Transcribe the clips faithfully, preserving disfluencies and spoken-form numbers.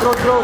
throw, throw.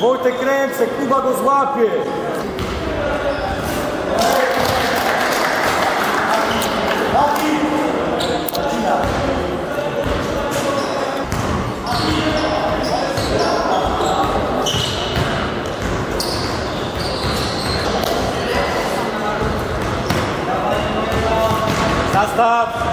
Wojtek ręce, Kuba go złapie! Zastaw!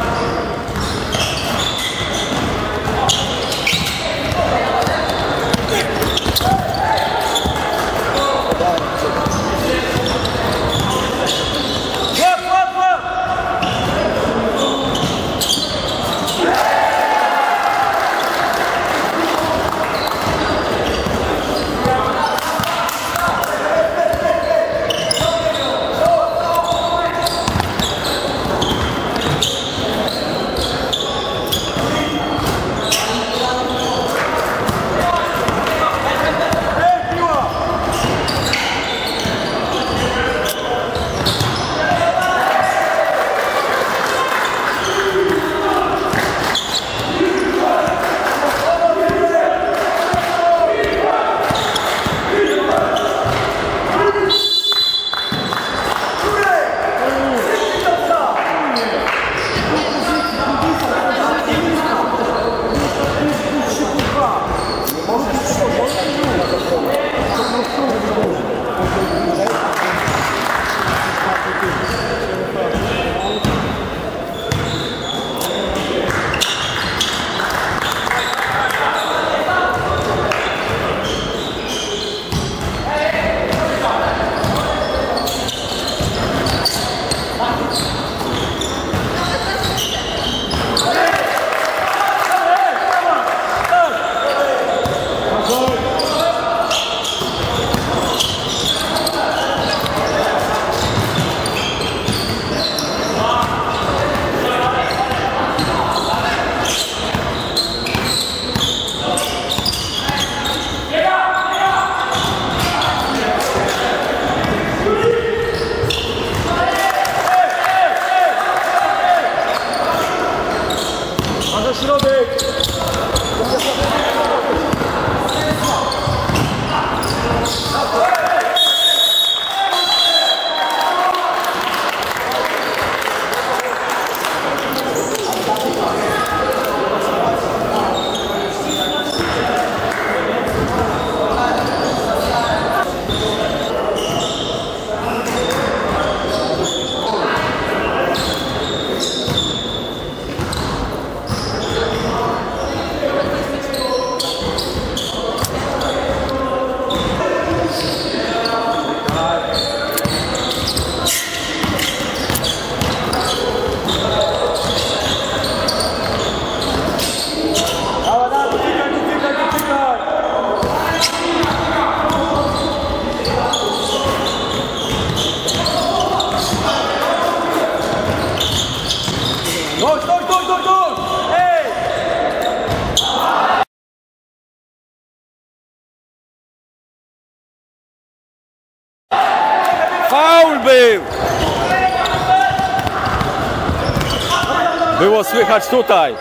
Było słychać tutaj.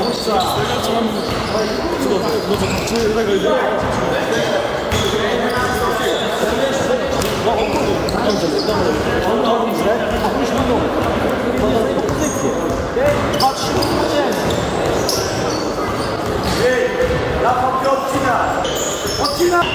什么事啊？这个我怎么这那个人？然后弄这个，弄这个，从头起来，他为什么弄？他那个不对劲，他吃不见。哎，那他不要进来，我进来。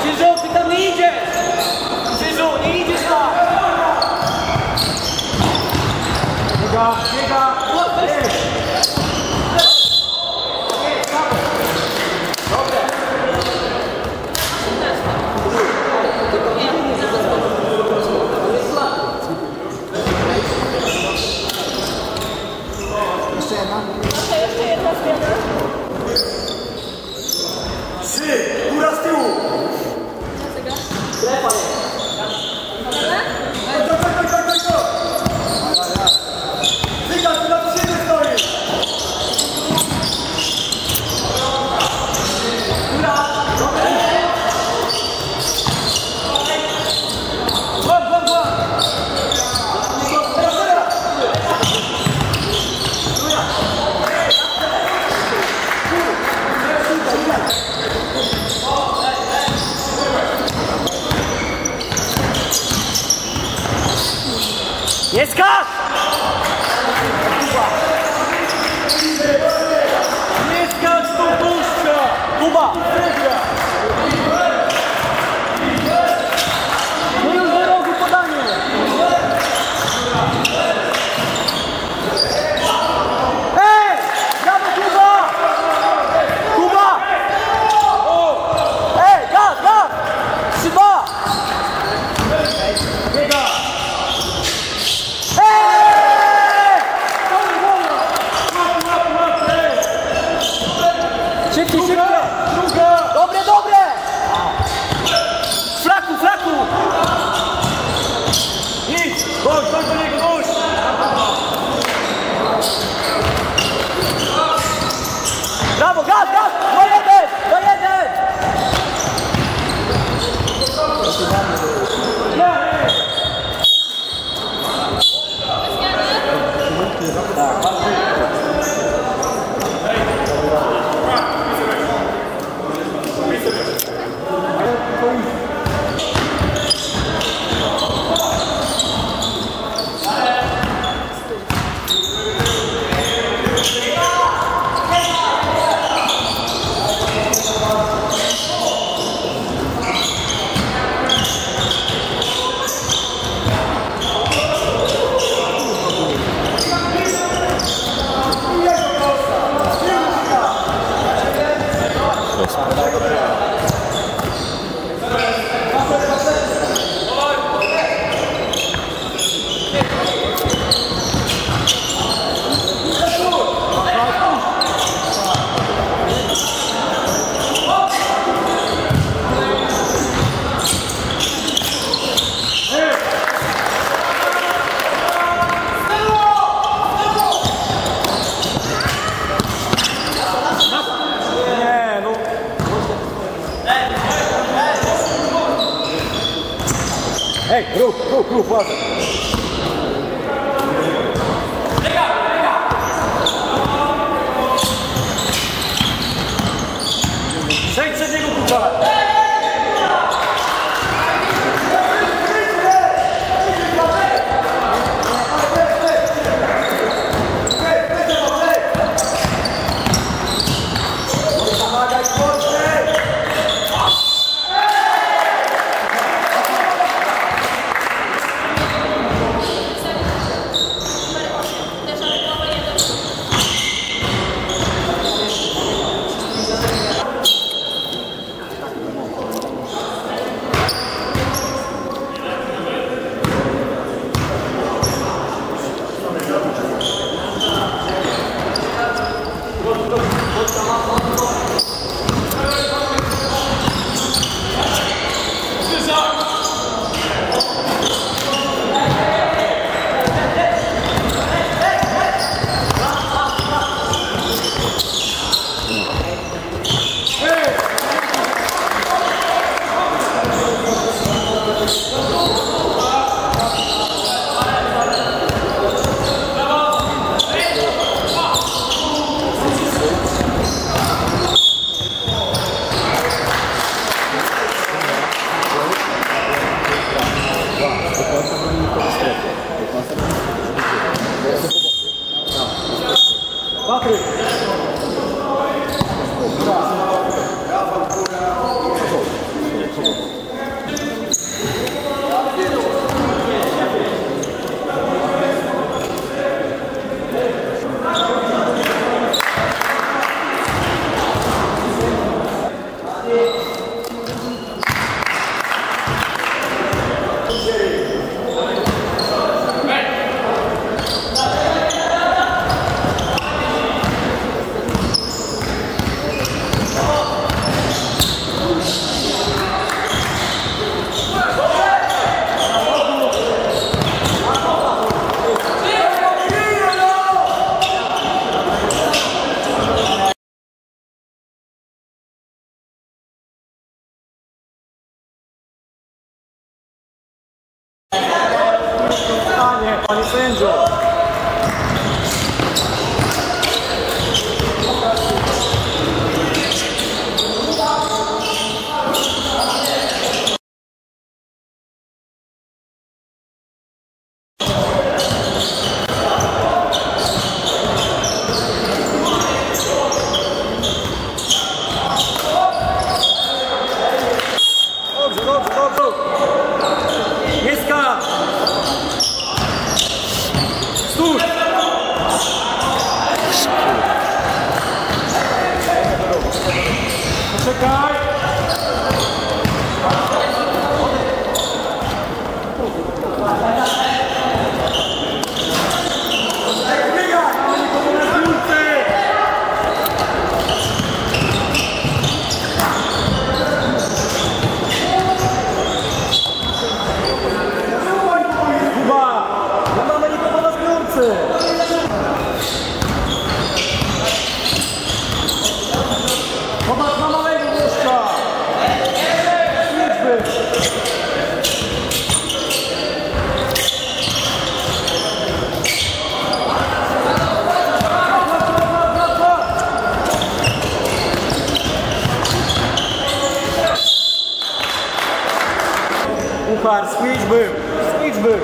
Krzyżu, ty tam nie idziesz! Krzyżu, nie idziesz tam! z tyłu. Lepa nie. Go, go, go, go, go. Wygasz, ty na to siebie stoisz. Jest kasz! Nie skacz do puszcza! Kuba! No już do rogu podanie! Ej! Dawaj Kuba! Kuba! Ej! Gaz! Gaz! Trzy, dwa! Szybciej, szybciej! Dobre, dobre! Flaku, flaku! Idź! Chodź, chodź do niego, chodź! Brawo, gaz, gaz! Do jeden! Do jeden! Ej, ruch, ruch, ruch, ładnie. Lega, lega! Przejdź przed niego, kurwa! Patryk! 你不认识我。 Squeeze był, squeeze był.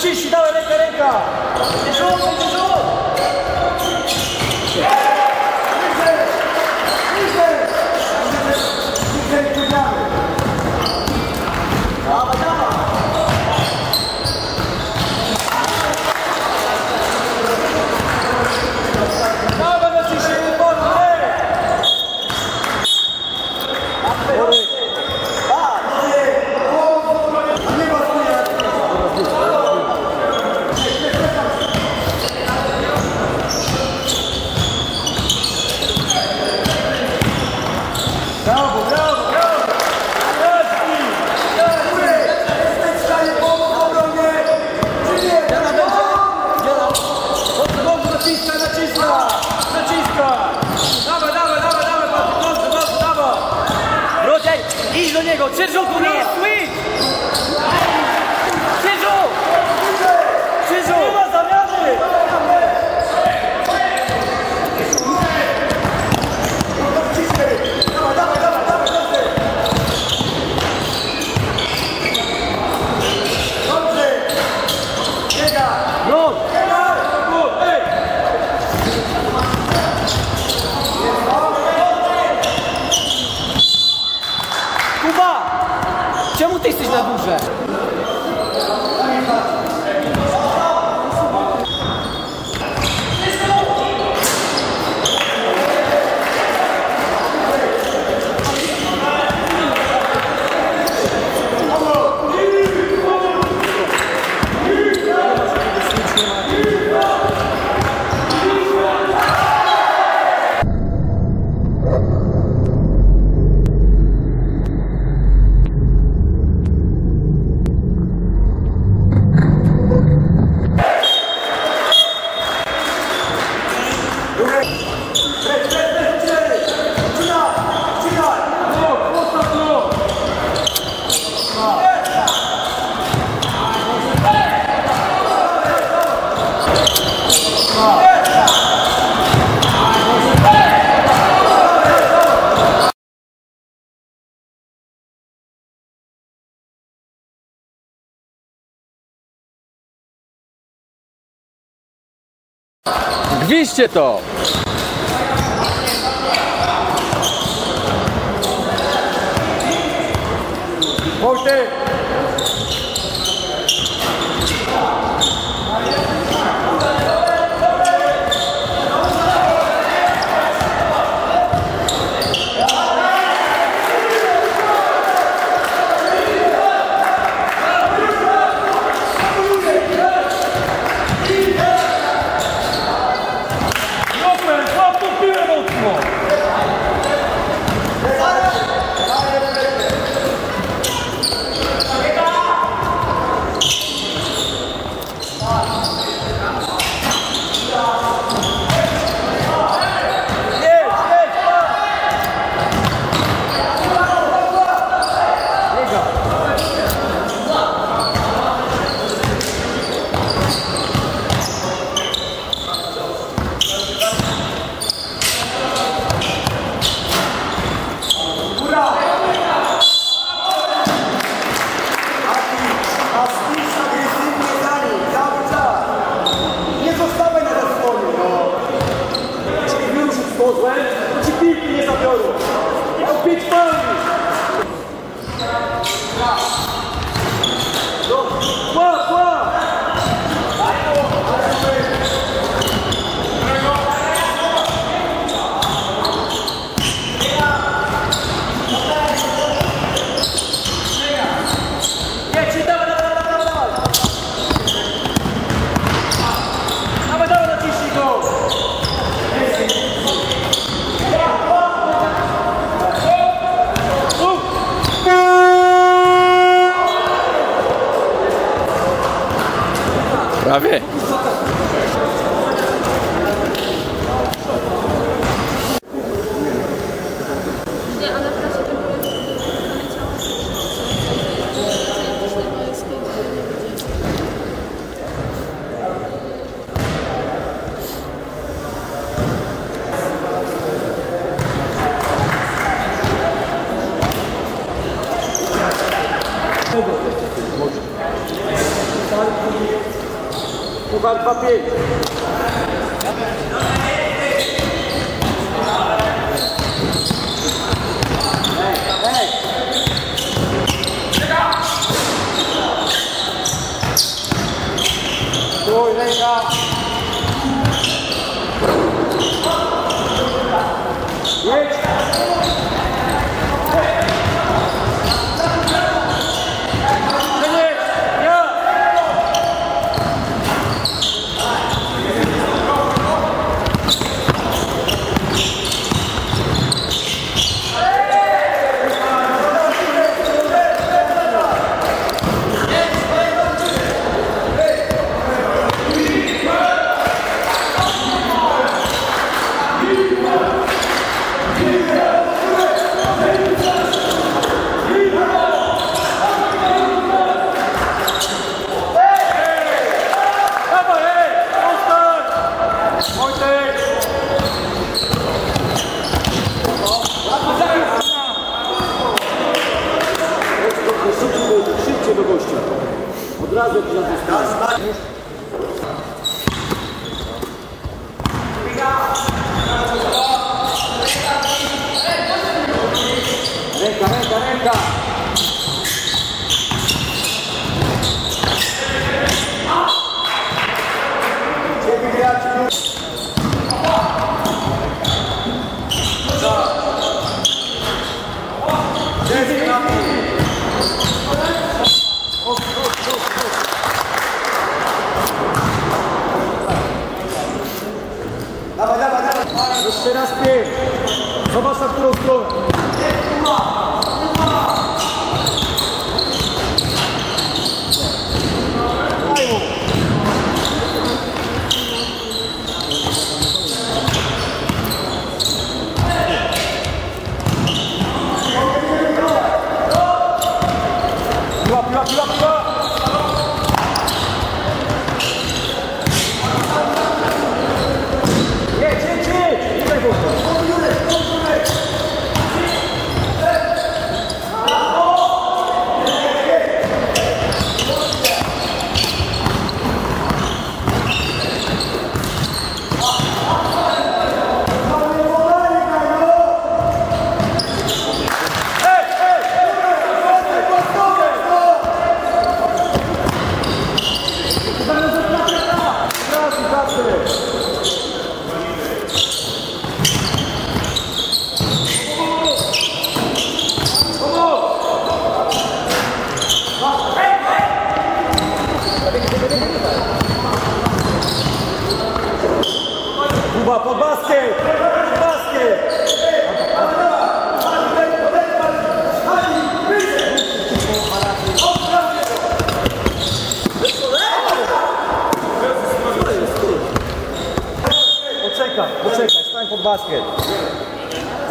Ciśnij, dawaj, ręka, ręka! Żółty, żółty! Dawaj, dawaj! Dawaj, no ciśnij, porwaj! Sergio, tu nie jest switch! Sergio! Sergio! Nie ma zamiany! Dawaj, dawaj, dawaj, dawaj, dawaj! Dobrze! Biega! No! Biega! Ej! Kuba! Zwiście to! Połty! Prawie. Kuchar dwa pięć. Od razu ci nazyskałem. Ręka, ręka, ręka. Ciebie grać. Jeszcze raz pięć. Zobacz, na którą stronę. Piła, piła, piła, piła. Jedź, jedź, jedź. Thank you.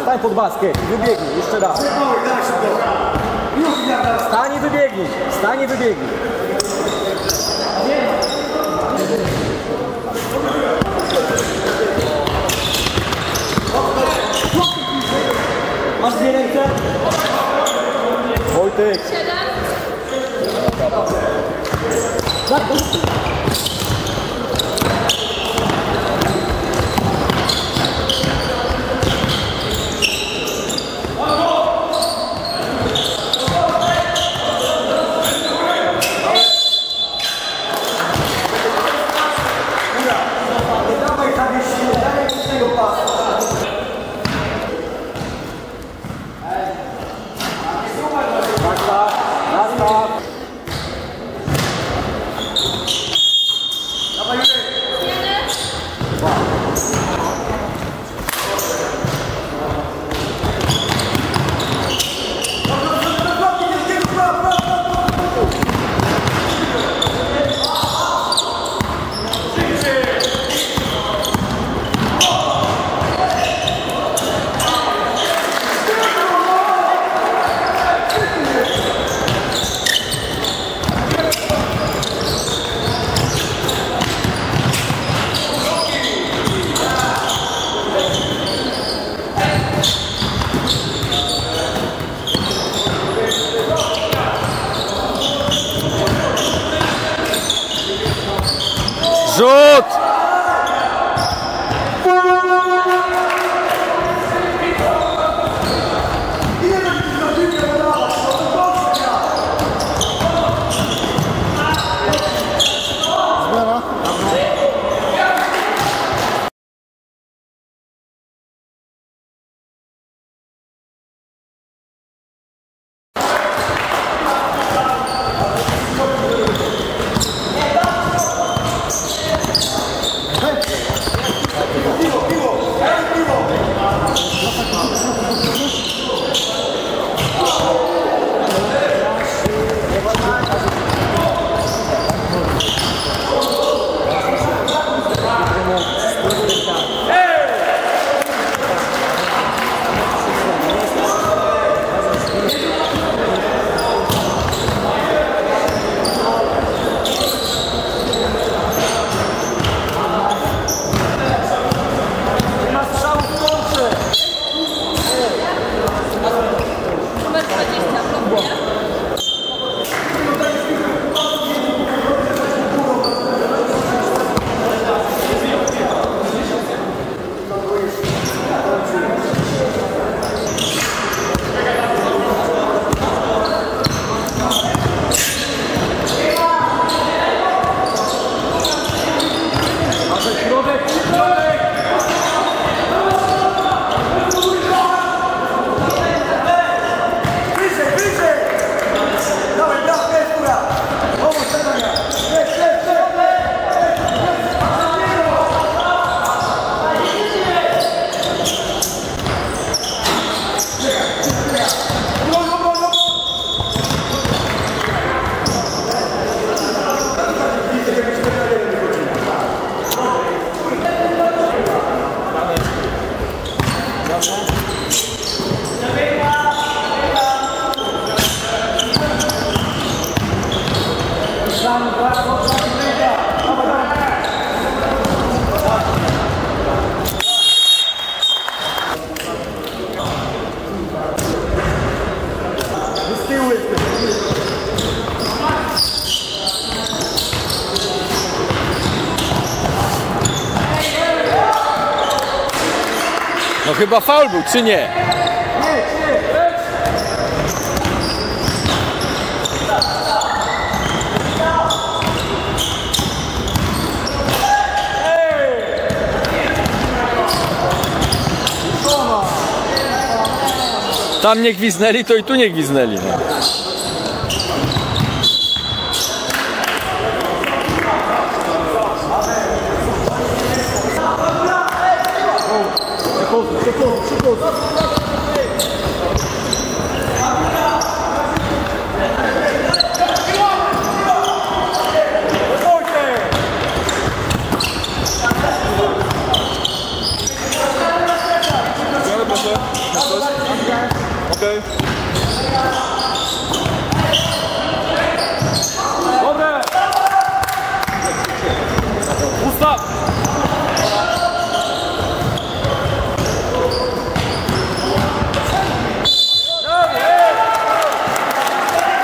stań pod baskę i wybiegnij, jeszcze raz. Stań i wybiegnij, stań i wybiegnij. Masz dwie ręce? Wojtek. No chyba faul był, czy nie? Tam nie gwiznęli, to i tu nie gwiznęli. No. Dobrze. Okay. Dobre! Ustaw!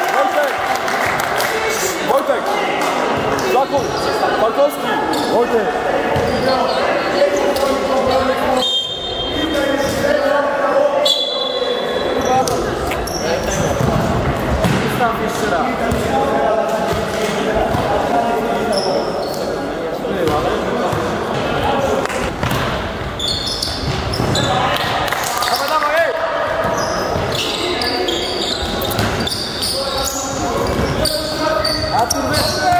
Wojtek! Wojtek! Zakon! Falkowski! Wojtek! Tam jeszcze raz. Dawaj, dawaj, ej! A tu wyższe!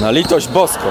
Na litość boską.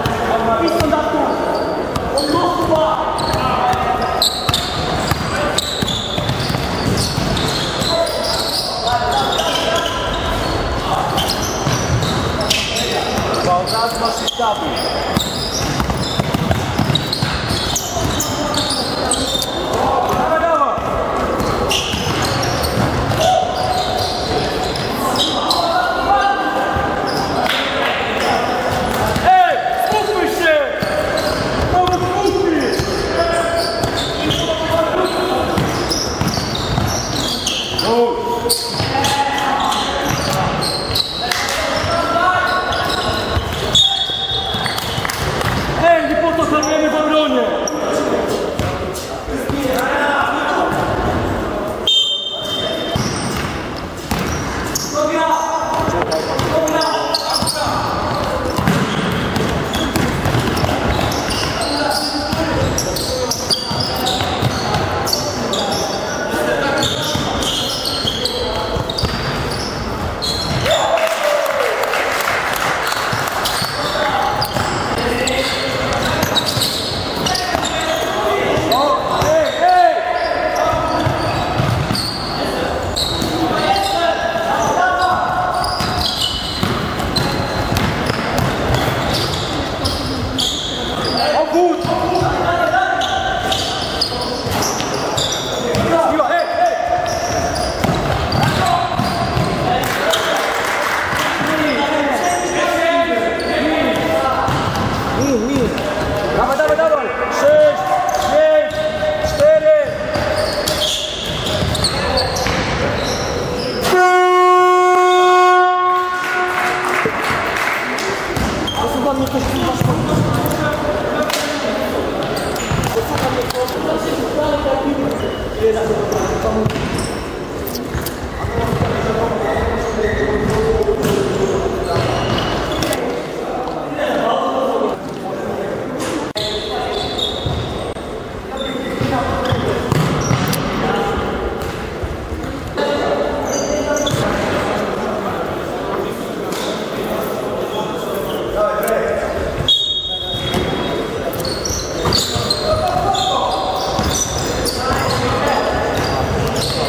Let's go.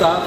Piłka.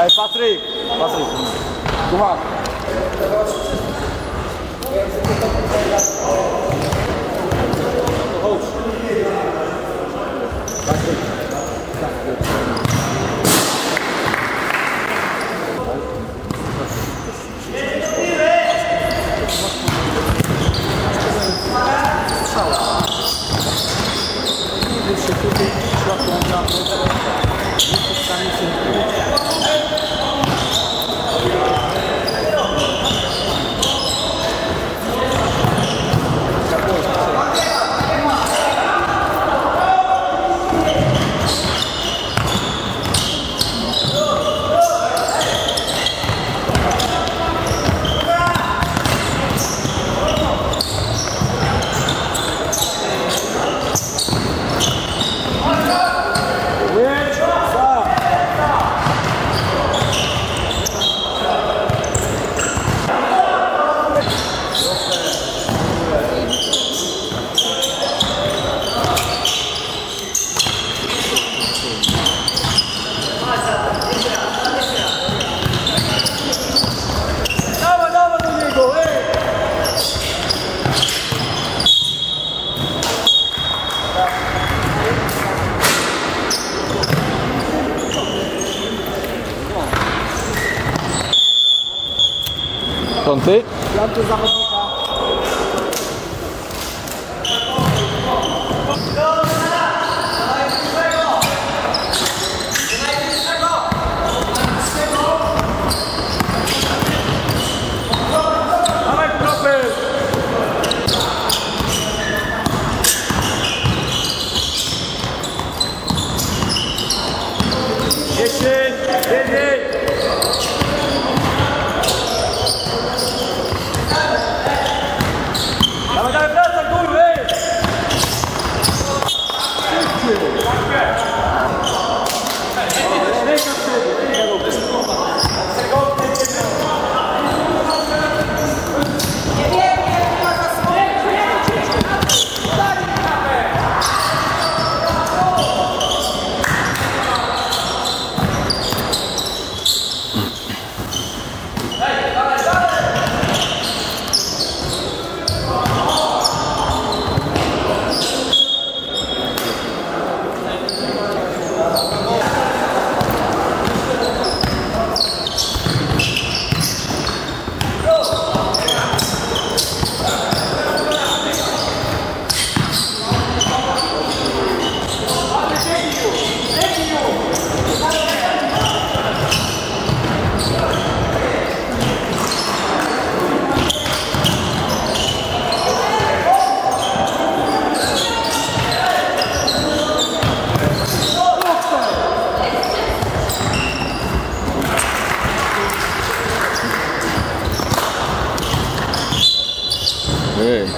Ej, Patryk! Patryk. Kucham. Chodź. Patryk. Kąty? Kąty zachodnika. Yeah.